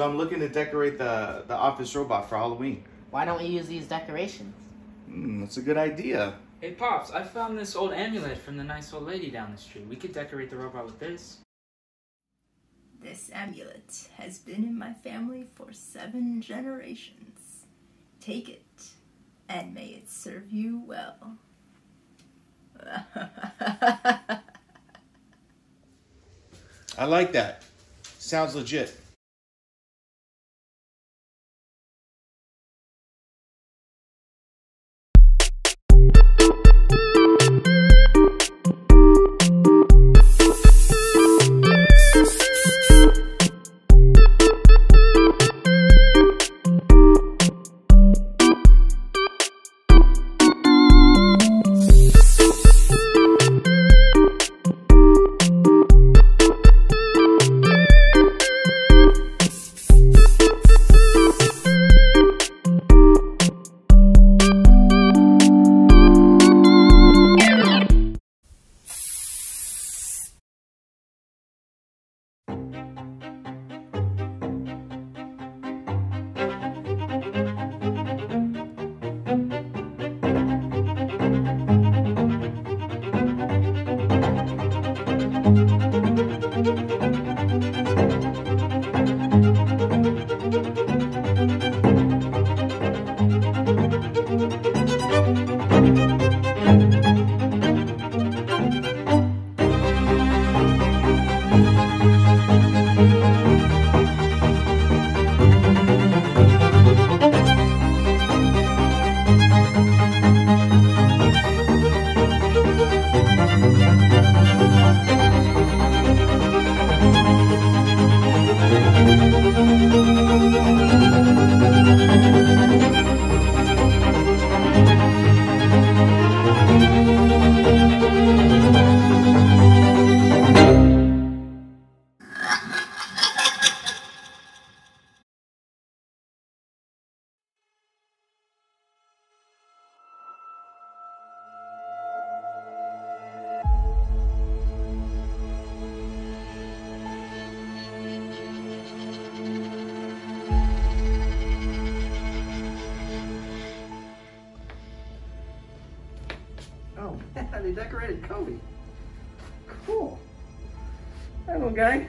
So I'm looking to decorate the office robot for Halloween. Why don't we use these decorations? That's a good idea. Hey, Pops, I found this old amulet from the nice old lady down the street. We could decorate the robot with this. This amulet has been in my family for 7 generations. Take it, and may it serve you well. I like that. Sounds legit. They decorated Kobe. Cool. Hi, little guy.